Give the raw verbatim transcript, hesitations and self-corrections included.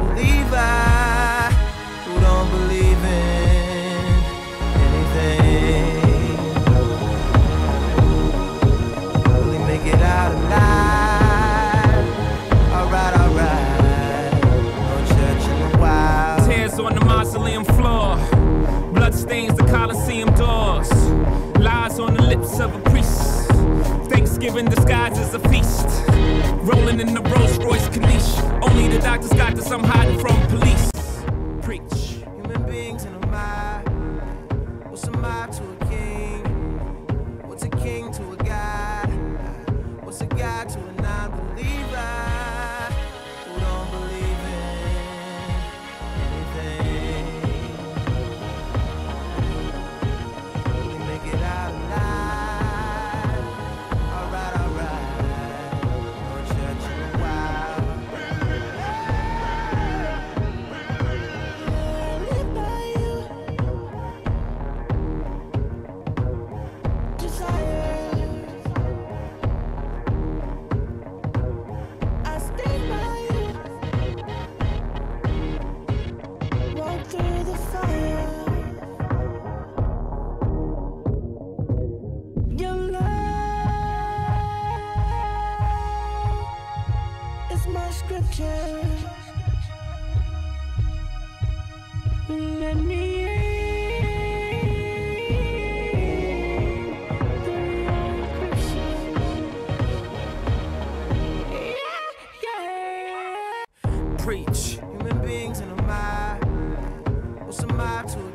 believe I, who don't believe in anything, really make it out alive. Alright, alright, no church in the wild. Tears on the mausoleum floor, blood stains the Coliseum doors, lies on the lips of a priest, Thanksgiving disguised as a feast, rolling in the Rolls Royce Caniche. Only the doctors got this, I'm hiding from police. Preach. Human beings in a mob. What's a mob to a king? What's a king to a god? What's a god to a non-believer who don't believe in anything? Really make it out alive. Preach. Human beings in a mob. What's a mob to a